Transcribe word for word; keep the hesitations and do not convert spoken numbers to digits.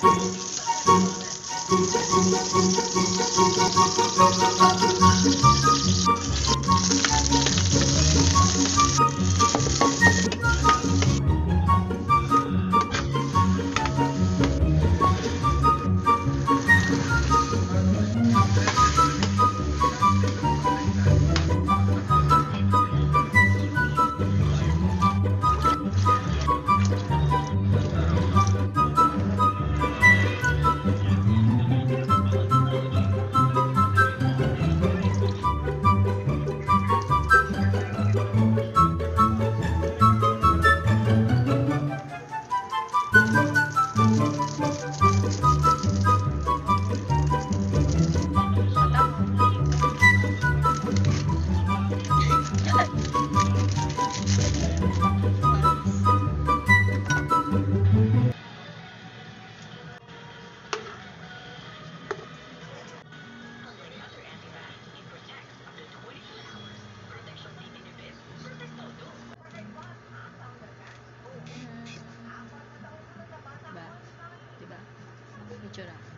Diba? Diba? Diba?